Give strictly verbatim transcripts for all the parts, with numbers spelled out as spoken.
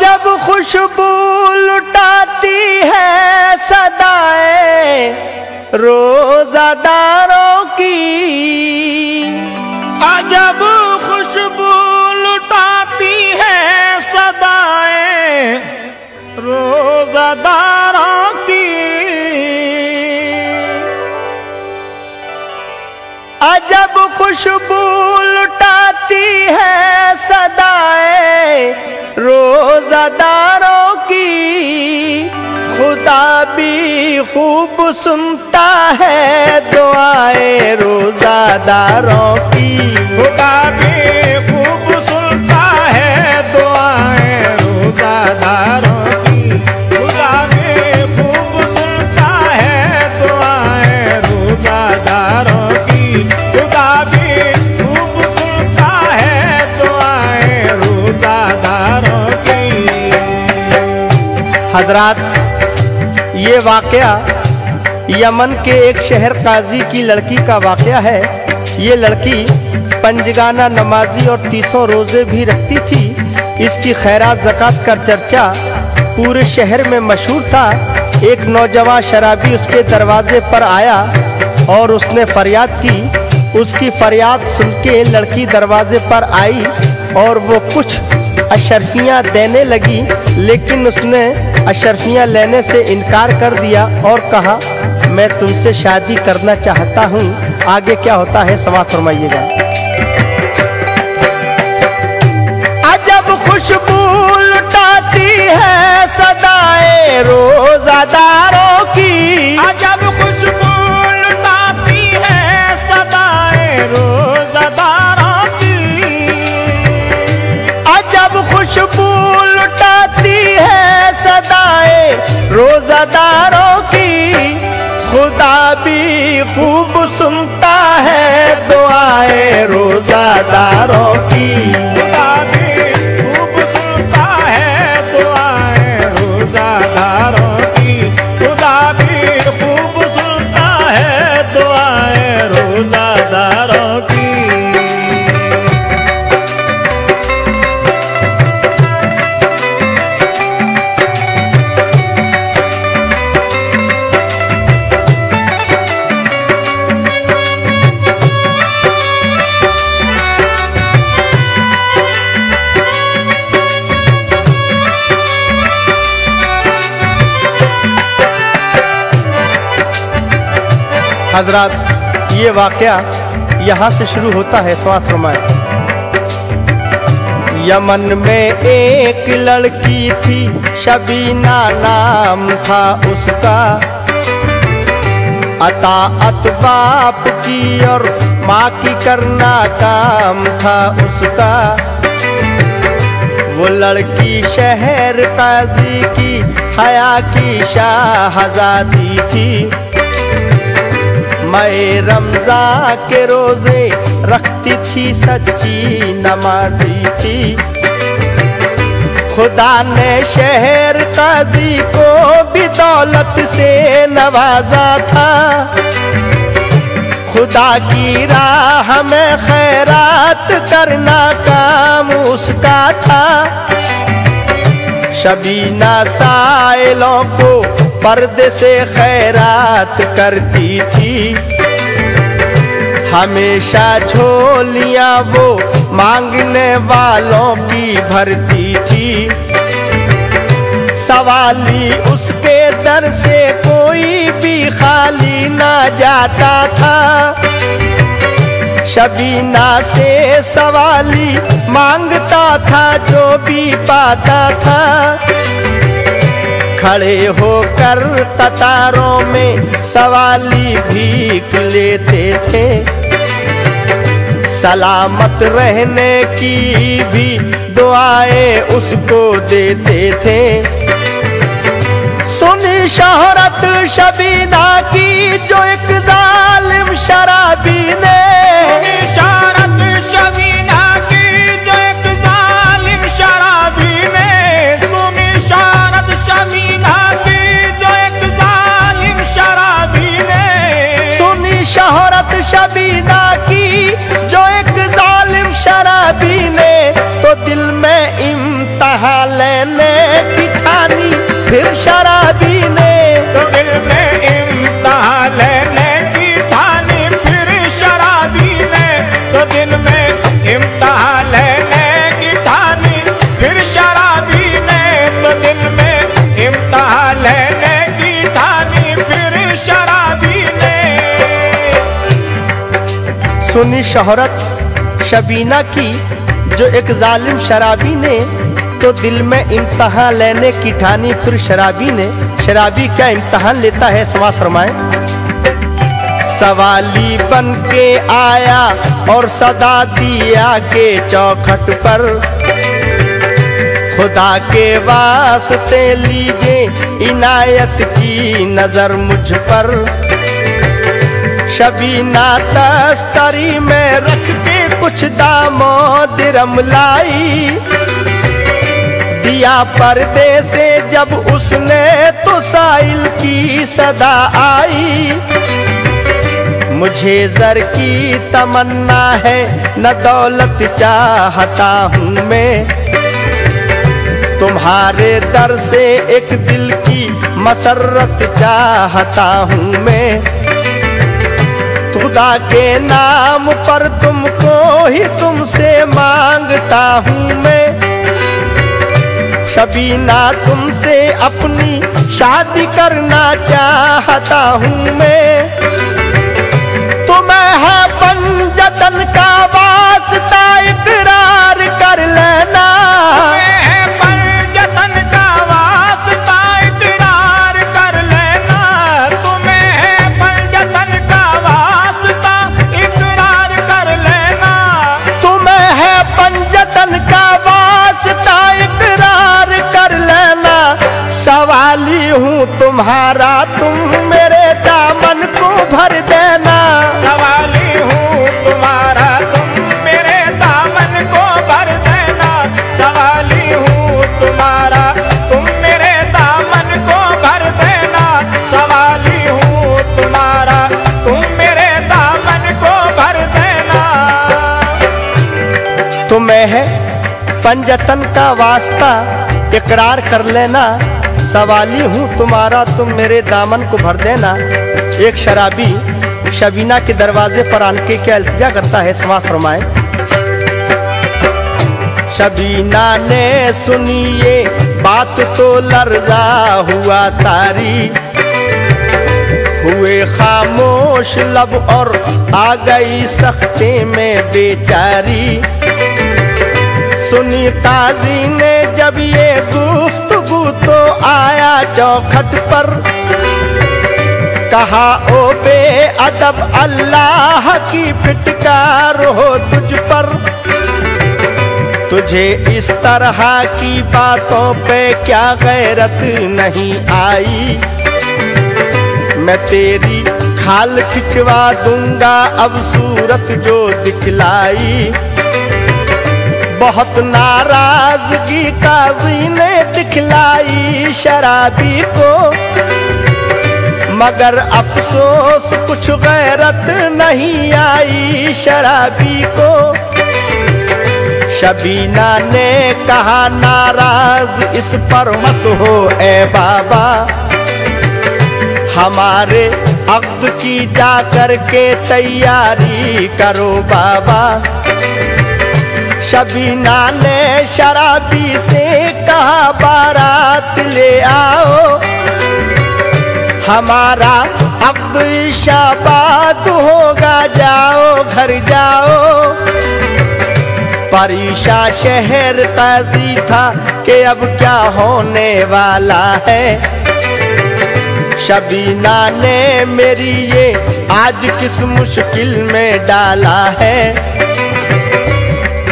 जब खुशबू लुटाती है सदाए रोजादारों की, अजब खुशबू लुटाती है सदाए रोजादारों की, अजब खुशबू लुटाती है सदाए रोजादारों की। खुदा भी खूब सुनता है दुआएं रोजादारों की, खुदा भी खूब सुनता है दुआएं रोजादारों की, खुदा भी खूब सुनता है दुआएं रोजादारों की, खुदा भी खूब सुनता है दुआएं रोजादारों। हजरात, ये वाकया यमन के एक शहर काजी की लड़की का वाकया है। ये लड़की पंजगाना नमाजी और तीसों रोज़े भी रखती थी। इसकी खैरात ज़कात का चर्चा पूरे शहर में मशहूर था। एक नौजवान शराबी उसके दरवाजे पर आया और उसने फरियाद की। उसकी फरियाद सुन के लड़की दरवाजे पर आई और वो कुछ अशर्फियाँ देने लगी, लेकिन उसने अशर्फियाँ लेने से इनकार कर दिया और कहा, मैं तुमसे शादी करना चाहता हूँ। आगे क्या होता है सवाल फरमाइएगा। अजब खुशबू लुटाती है सदाए रोजादारों की, अजब खुशबू लुटाती है सदाए रोजादार, खुशबू लुटाती है सदाए रोजादारों की। खुदा भी खूब सुनता है दुआएं रोजादारों की, खुदा भी खूब सुनता है दुआएं रोजादारों की, खुदा भी खूब सुनता है दुआएं रोजादारों की। हजरात, ये वाकया यहाँ से शुरू होता है। स्वास फरमाए। यमन में एक लड़की थी, शबीना नाम था उसका। अताअत बाप की और माँ की करना काम था उसका। वो लड़की शहर काजी की हया की शाहजादी थी। मैं रमज़ा के रोज़े रखती थी, सच्ची नमाजी थी। खुदा ने शहर काजी को भी दौलत से नवाजा था। खुदा की राह में खैरात करना काम उसका था। शबीना साइलों को पर्दे से खैरात करती थी। हमेशा झोलियाँ वो मांगने वालों की भरती थी। सवाली उसके दर से कोई भी खाली ना जाता था। शबीना से सवाली मांगता था, जो भी पाता था। खड़े होकर कतारों में सवाली भीख लेते थे। सलामत रहने की भी दुआएं उसको देते थे। सुनी शोहरत शबीना की जो एक जालिम शराबी ने, शोहरत शबीना की जो एक जालिम शराबी ने, सुनी शोहरत शबीना की जो एक जालिम शराबी ने, सुनी शोहरत शबीना की जो एक जालिम शराबी नबी ने तो दिल में इम्तिहा लेने की ठानी, फिर शराबी ने तो दिल में इम्तिहा लेने की ठानी, फिर शराबी ने तो दिल में इम्तिहा लेने की ठानी, फिर शराबी ने तो दिल में इम्तिहा लेने की ठानी, फिर शराबी ने। सुनी शोहरत शबीना की जो एक जालिम शराबी ने तो दिल में इम्तिहा लेने की ठानी, फिर शराबी ने। शराबी क्या इम्तिहान लेता है, समाज फरमाए। सवाली बन के आया और सदा दिया के चौखट पर, खुदा के वास्ते लीजिए इनायत की नजर मुझ पर। शबीना तस्तरी में रख के कुछ दामों दिरम लाई, दिया पर्दे से जब उसने तो साइल की सदा आई। मुझे जर की तमन्ना है न दौलत चाहता हूँ मैं, तुम्हारे दर से एक दिल की मसरत चाहता हूँ मैं। खुदा के नाम पर तुमको ही तुमसे मांगता हूँ मैं। शबीना तुमसे अपनी शादी करना चाहता हूँ मैं, तुम्हें है पंजतन का वास्ता इकरार कर लेना, तुम्हारा तुम मेरे दामन को भर देना। सवाली हूँ तुम्हारा तुम मेरे दामन को भर देना, सवाली हूँ तुम्हारा तुम मेरे दामन को भर देना, सवाली हूँ तुम्हारा तुम मेरे दामन को भर देना। तुम्हें है पंजतन का वास्ता इकरार कर लेना, सवाली हूँ तुम्हारा तुम मेरे दामन को भर देना। एक शराबी शबीना के दरवाजे पर आके क्या इल्तिजा करता है, समाज फरमाए। शबीना ने सुनी ये बात तो लर्जा हुआ तारी, हुए खामोश लब और आ गई सख्ते में बेचारी। सुनी काजी ने जब ये गुफ्त तो आया चौखट पर, कहा ओ बे अदब अल्लाह की फिटकार हो तुझ पर, तुझे इस तरह की बातों पे क्या गैरत नहीं आई। मैं तेरी खाल खिंचवा दूंगा अब सूरत जो दिखलाई, बहुत नाराजगी काजी ने दिखलाई शराबी को, मगर अफसोस कुछ गैरत नहीं आई शराबी को। शबीना ने कहा नाराज इस पर मत हो ए बाबा, हमारे अक्द की जा करके तैयारी करो बाबा। शबीना ने शराबी से कहा बारात ले आओ, हमारा अब शाबाद होगा जाओ घर जाओ। परीशा शहर ताजी था कि अब क्या होने वाला है, शबीना ने मेरी ये आज किस मुश्किल में डाला है।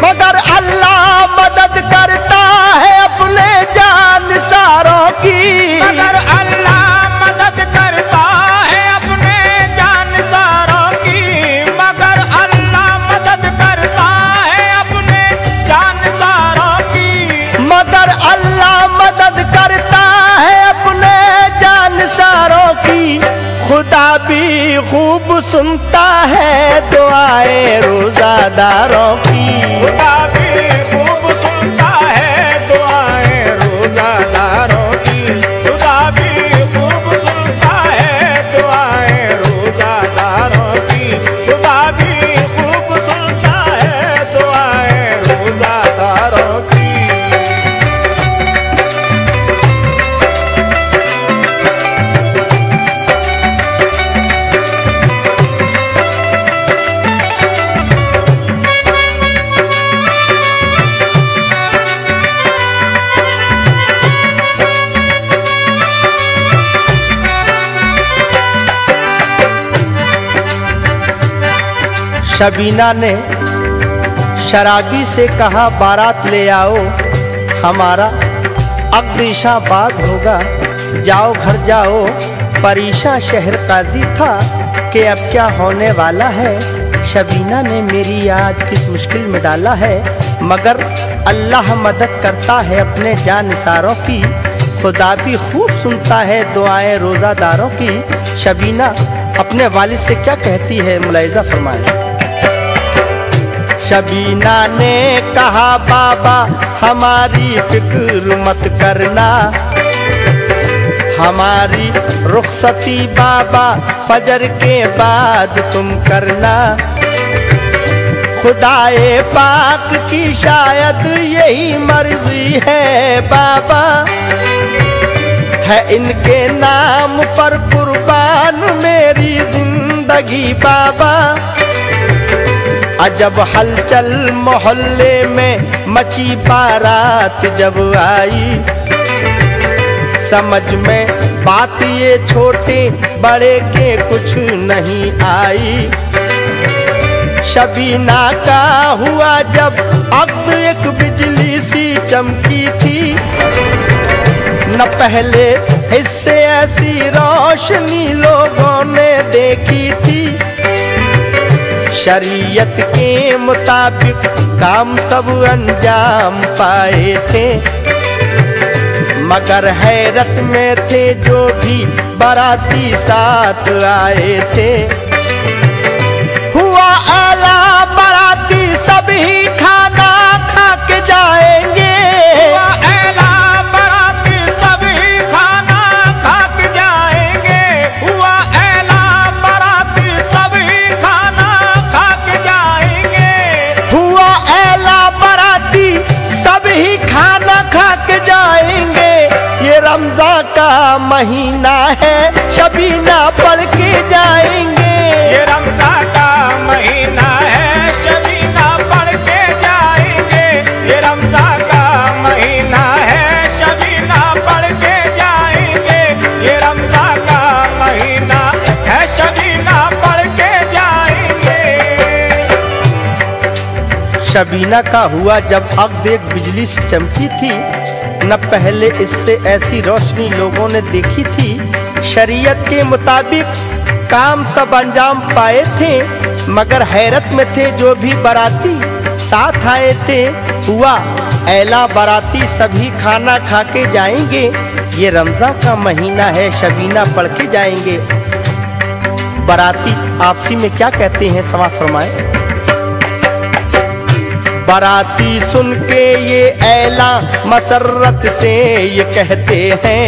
मगर अल्लाह मदद करता है अपने जान सारों की, मगर अल्लाह मदद करता है अपने जान सारों की, मगर अल्लाह मदद करता है अपने जान सारों की, मगर अल्लाह मदद करता है अपने जान सारों की। खुदा भी खूब सुनता है दुआएं रोजादारों की, खुदा भी खूब सुनता है दुआएं रोजादारों की, खुदा भी खूब सुनता है दुआएं रोजादारों की, खुदा भी खूब सुनता है दुआएं रोजादारों की। शबीना ने शराबी से कहा बारात ले आओ, हमारा अग्निशाबाद होगा, जाओ घर जाओ। परीशा शहर काजी था कि अब क्या होने वाला है, शबीना ने मेरी आज किस मुश्किल में डाला है। मगर अल्लाह मदद करता है अपने जानिसारों की, खुदा भी खूब सुनता है दुआएं रोज़ादारों की। शबीना अपने वालिद से क्या कहती है, मुलाहिजा फरमाएं। शबीना ने कहा बाबा हमारी फिक्र मत करना, हमारी रुखसती बाबा फजर के बाद तुम करना। खुदाए पाक की शायद यही मर्जी है बाबा, है इनके नाम पर कुर्बान मेरी जिंदगी बाबा। अजब हलचल मोहल्ले में मची बारात जब आई, समझ में बात ये छोटे बड़े के कुछ नहीं आई। शबीना का हुआ जब अब एक बिजली सी चमकी थी, न पहले इससे ऐसी रोशनी लोगों ने देखी थी। शरीयत के मुताबिक काम सब अंजाम पाए थे, मगर हैरत में थे जो भी बाराती साथ आए थे। हुआ आला बाराती सभी खाना खा के जाएंगे, हुआ आला बाराती सभी खाना खा के जाएंगे, हुआ जाएंगे। ये रमजा का महीना है शबीना पढ़ के जाएंगे, ये रमजा का महीना है शबीना पढ़ के जाएंगे, ये रमजा का महीना है शबीना पढ़ के जाएंगे, ये रमजा का महीना है शबीना पढ़ के जाएंगे। शबीना का हुआ जब अब एक बिजली से चमकी थी, न पहले इससे ऐसी रोशनी लोगों ने देखी थी। शरीयत के मुताबिक काम सब अंजाम पाए थे, मगर हैरत में थे जो भी बाराती साथ आए थे। हुआ ऐला बाराती सभी खाना खा के जाएंगे, ये रमज़ां का महीना है शबीना पढ़ के जाएंगे। बाराती आपसी में क्या कहते हैं, समाज फरमाएं। बाराती सुन के ये ऐला मसरत से ये कहते हैं,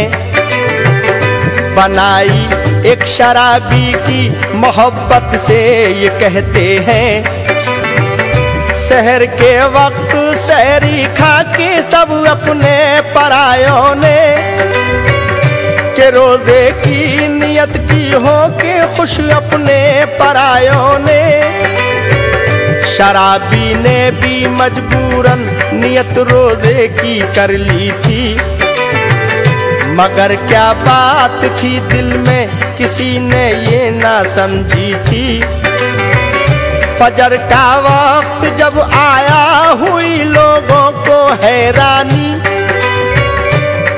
बनाई एक शराबी की मोहब्बत से ये कहते हैं। शहर के वक्त सहरी खा के सब अपने परायों ने, के रोजे की नियत की हो के खुश अपने परायों ने। शराबी ने भी मजबूरन नियत रोजे की कर ली थी, मगर क्या बात थी दिल में किसी ने ये ना समझी थी। फजर का वक्त जब आया हुई लोगों को हैरानी,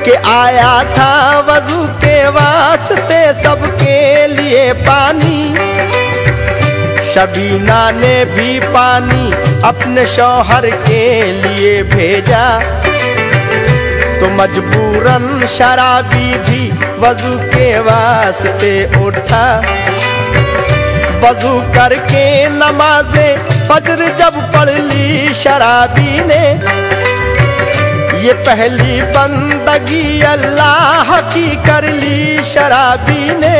कि आया था वजू के वास्ते सबके लिए पानी। शबीना ने भी पानी अपने शौहर के लिए भेजा, तो मजबूरन शराबी भी वजू के वास्ते उठा। वजू करके नमाजे फजर जब पढ़ ली शराबी ने, ये पहली बंदगी अल्लाह की कर ली शराबी ने।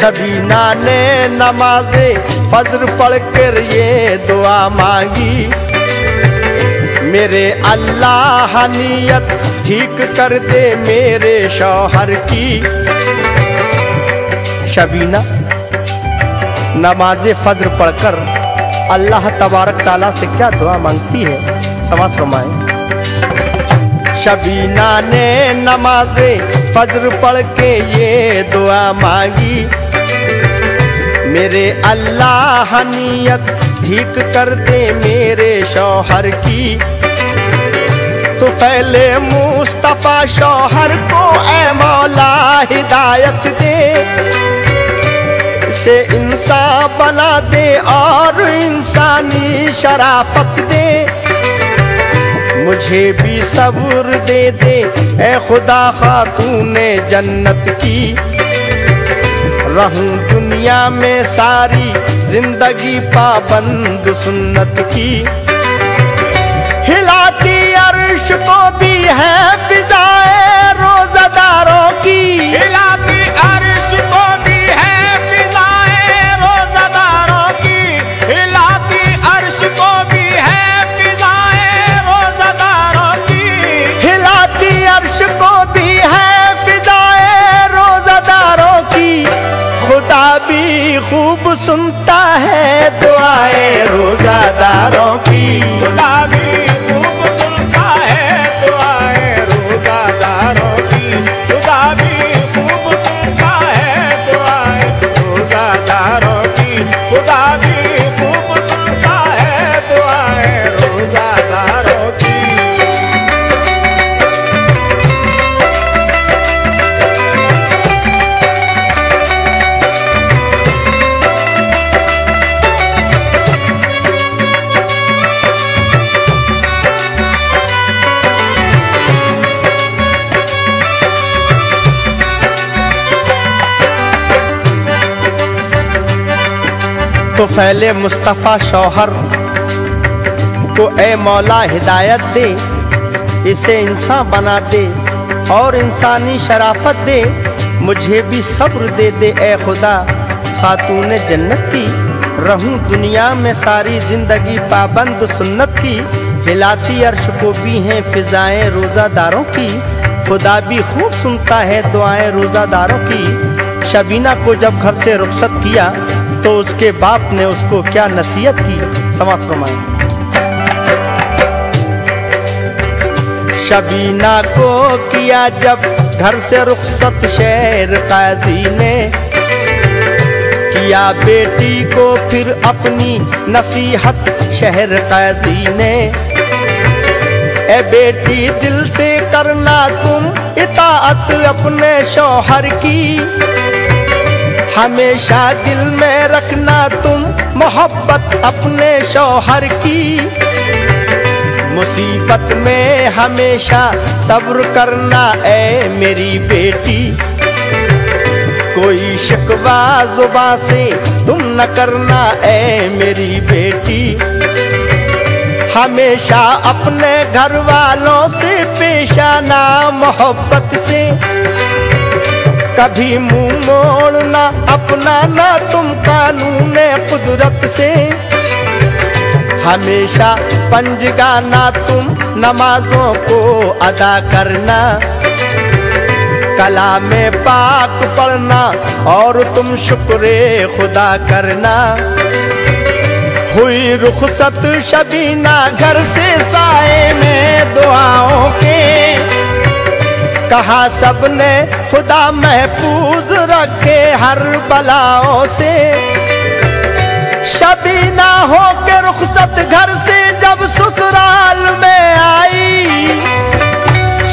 शबीना ने नमाजे फजर पढ़कर ये दुआ मांगी, मेरे अल्लाह नियत ठीक कर दे मेरे शौहर की। शबीना नमाज फज्र पढ़कर अल्लाह तबारक ताला से क्या दुआ मांगती है, समाज फरमाए। शबीना ने नमाज फज्र पढ़ के ये दुआ मांगी, मेरे अल्लाह नियत ठीक कर दे मेरे शौहर की। तो फैले मुस्तफ़ा शौहर को ए मौला हिदायत दे, इसे इंसान बना दे और इंसानी शराफत दे। मुझे भी सब्र दे दे ए खुदा खातूने जन्नत की, रहूं दुनिया में सारी जिंदगी पाबंद सुन्नत की। हिलाती अर्श को भी है फिजाए रोजादारों की, हिलाती अर्श को भी है फिजाए रोजादारों की, हिलाती अर्श को भी है फिजाए रोजादारों की, हिलाती अर्श को भी है फिजाए रोजादारों की। खुदा भी खूब सुनता है दुआएं रोजादारों की, खुदा भी खूब सुनता है दुआएं रोजादारों की, खुदा भी खूब सुनता है दुआएं रोजादारों की, खुदा भी खूब सुनता है दुआएं रोजादारों की। तो फैले मुस्तफ़ा शौहर को ए मौला हिदायत दे, इसे इंसान बना दे और इंसानी शराफत दे। मुझे भी सब्र दे दे ए खुदा खातूने जन्नत की, रहूं दुनिया में सारी ज़िंदगी पाबंद सुन्नत की। हिलाती अर्श को भी हैं फिजाएं रोज़ादारों की, खुदा भी खूब सुनता है दुआएं रोज़ादारों की। शबीना को जब घर से रुखसत किया तो उसके बाप ने उसको क्या नसीहत की, समाज फरमाए। शबीना को किया जब घर से रुखसत शेर काजी ने, किया बेटी को फिर अपनी नसीहत शहर काजी ने। ए बेटी दिल से करना तुम इताअत अपने शौहर की, हमेशा दिल में रखना तुम मोहब्बत अपने शौहर की। मुसीबत में हमेशा सब्र करना ऐ मेरी बेटी, कोई शिकवा जुबां से तुम न करना ऐ मेरी बेटी। हमेशा अपने घर वालों से पेशाना मोहब्बत से, कभी मुंह मोड़ना अपना ना तुम कानून कुदरत से। हमेशा पंज गाना तुम नमाजों को अदा करना, कला में पाक पढ़ना और तुम शुक्र खुदा करना। हुई रुखसत शबीना घर से साए में दुआओं के, कहा सबने खुदा महफूज रखे हर बलाओं से। शबीना हो के रुखसत घर से जब ससुराल में आई,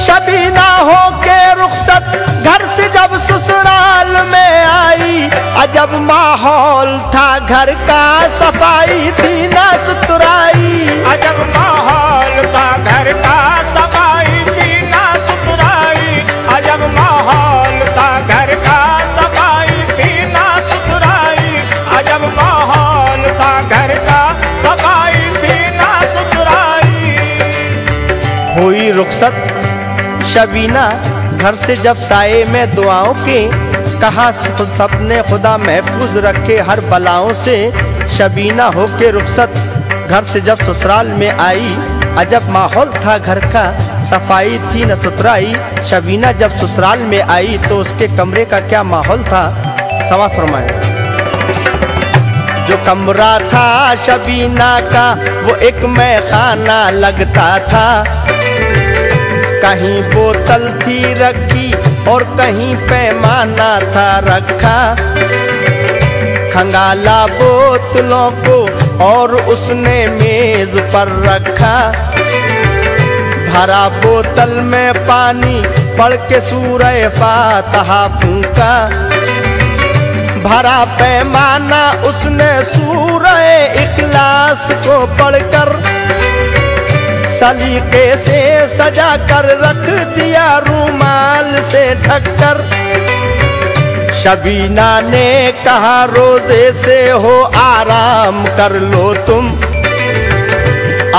शबीना हो के रुखसत घर से जब ससुराल में आई, अजब माहौल था घर का, सफाई थी ना सुतराई, अजब माहौल था घर का, सफाई थी ना सुतराई, अजब माहौल था घर का, सफाई थी ना सुथराई। माहौल था घर का, सफाई थी ना सुथराई। हुई रुखसत शबीना घर से जब साए में दुआओं के, कहा सबने खुदा महफूज रखे हर बलाओं से। शबीना होके रुखसत घर से जब ससुराल में आई, अजब माहौल था घर का, सफाई थी न सुथराई। शबीना जब ससुराल में आई तो उसके कमरे का क्या माहौल था, समा फरमाए। जो कमरा था शबीना का वो एक मैखाना लगता था, कहीं बोतल थी रखी और कहीं पैमाना था रखा। खंगाला बोतलों को और उसने मेज पर रखा, भरा बोतल में पानी पढ़ के सूरह फातिहा फूंका। भरा पैमाना उसने सूरह इखलास को पढ़कर, सलीके से सजा कर रख दिया रूमाल से ढककर। शबीना ने कहा रोजे से हो आराम कर लो तुम,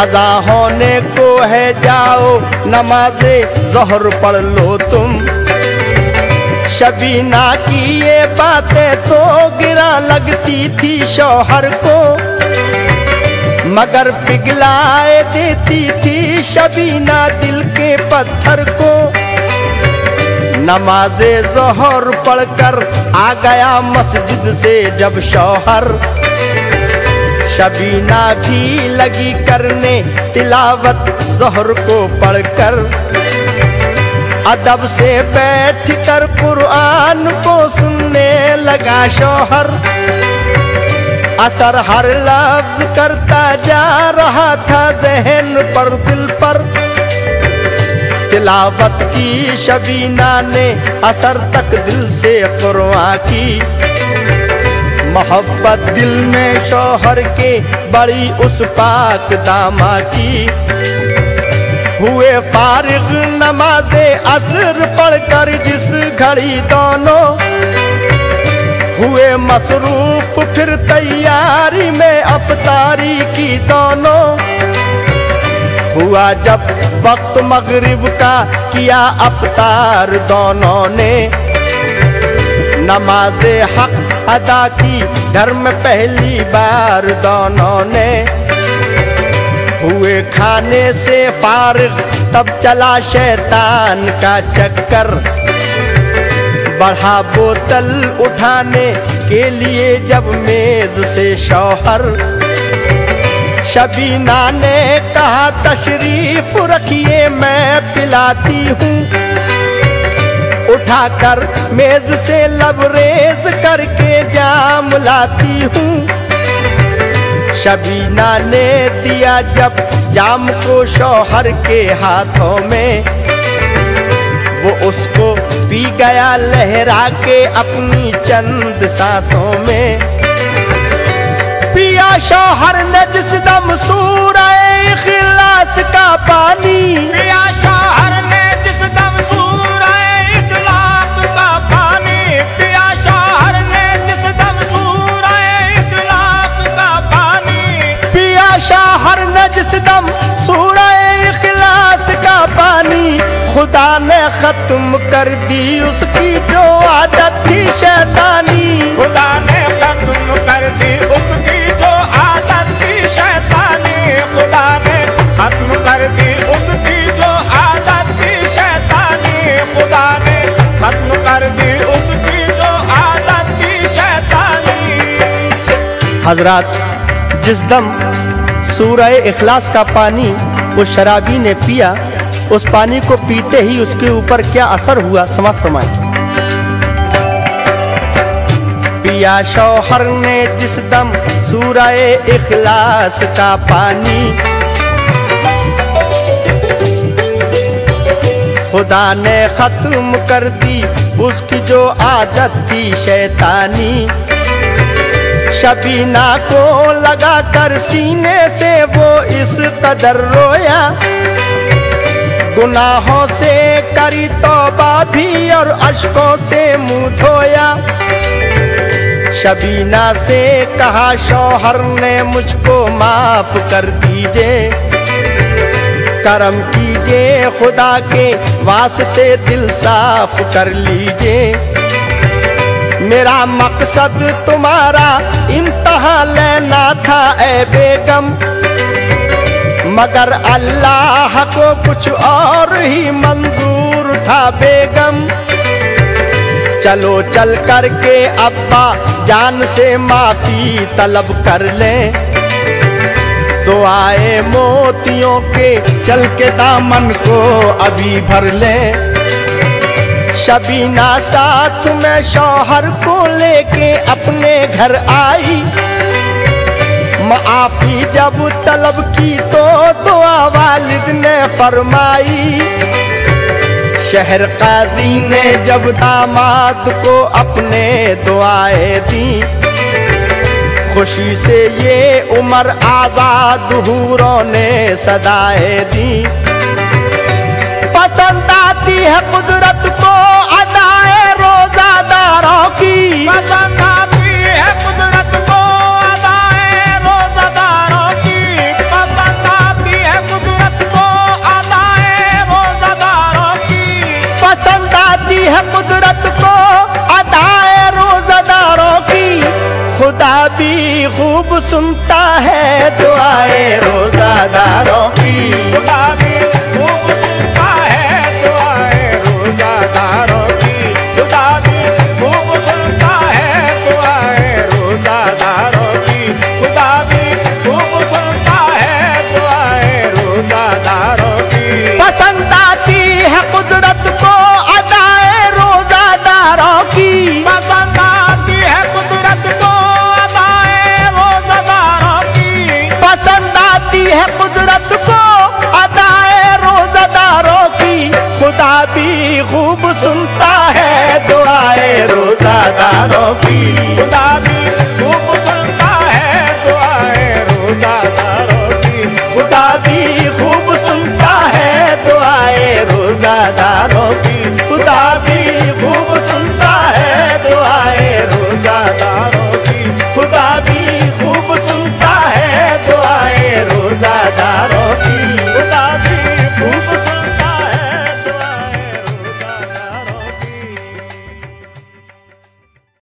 अज़ा होने को है जाओ नमाज़े ज़ोहर पढ़ लो तुम। शबीना की ये बातें तो गिरा लगती थी शौहर को, मगर पिघलाए देती थी शबीना दिल के पत्थर को। नमाज़े ज़ोहर पढ़कर आ गया मस्जिद से जब शौहर, शबीना भी लगी करने तिलावत ज़ोहर को पढ़कर। अदब से बैठकर कुरान को सुनने लगा शौहर, असर हर लफ्ज़ करता जा रहा था ज़हन पर दिल पर। तिलावत की शबीना ने असर तक दिल से कुरान की, मोहब्बत दिल में शौहर के बड़ी उस पाक दामा की। हुए फारिग नमाज़े असर पढ़कर जिस घड़ी दोनों, हुए मसरूफ फिर तैयारी में अफतारी की दोनों। हुआ जब वक्त मगरिब का किया अफ्तार दोनों ने, नमाज़े हक अदा की घर में पहली बार दोनों ने। हुए खाने से फारिग तब चला शैतान का चक्कर, बढ़ा बोतल उठाने के लिए जब मेज से शौहर। शबीना ने कहा तशरीफ रखिए मैं पिलाती हूँ, उठाकर मेज से लबरेज करके जाम लाती हूँ। शबीना ने दिया जब जाम को शौहर के हाथों में, वो उसको पी गया लहरा के अपनी चंद सांसों में। पिया शौहर ने जिस दम सूरह इखलास का पानी, पिया शौहर ने जिस दम सूरह इखलास का पानी, पिया शौहर ने जिस दम सूरह इखलास का पानी, पिया शौहर ने जिस दम सूरह इखलास का पानी। खुदा ने खत्म कर दी उसकी जो आदत थी शैतानी, खुदा ने खत्म कर दी उसकी खत्म कर दी उसकी जो आदत थी शैतानी। खुदा ने खत्म कर दी उसकी जो आदत थी शैतानी। हजरात, जिस दम सूरह इखलास का पानी उस शराबी ने पिया, उस पानी को पीते ही उसके ऊपर क्या असर हुआ, समझ फरमाए। पिया शौहर ने जिस दम सूरह इखलास का पानी, खुदा ने खत्म कर दी उसकी जो आदत थी शैतानी। शबीना को लगा कर सीने से वो इस कदर रोया, गुनाहों से करी तौबा भी और अश्कों से मुँह धोया। शबीना से कहा शौहर ने मुझको माफ कर दीजिए, करम कीजिए खुदा के वास्ते दिल साफ कर लीजिए। मेरा मकसद तुम्हारा इम्तहा लेना था ए बेगम, मगर अल्लाह को कुछ और ही मंजूर था बेगम। चलो चल कर के अब्बा जान से माफी तलब कर ले, तो आए मोतियों के चल के दामन को अभी भर ले। शबीना साथ में शौहर को लेके अपने घर आई, माफी जब तलब की तो दुआ वालिद ने फरमाई। शहर काजी ने जब दामाद को अपने दुआएं दी, खुशी से ये उमर आजाद हूरों ने सदाएं दी। पसंद आती है कुदरत को अदाएं रोजादारों की, पसंद आती है कुदरत को अदाएं रोजादारों की, पसंद आती है कुदरत को अदाएं रोजादारों की, पसंद आती है कुदरत को अदाए रोजादारों की। खुदा भी खूब सुनता है दुआए रोजादारों की, खुदा भी खूब सुनता है दुआए रोजादारों की, खुदा भी खूब सुनता है दुआए रोजादारों की, खुदा भी खूब सुनता है दुआए रोजादारों की। पसंद आती है कुदरत को पसंद आती है कुदरत को अदाए रोजादारों की, पसंद आती है कुदरत को अदाए रोजादारों की। खुदा भी खूब सुनता है दुआए रोजादारों की।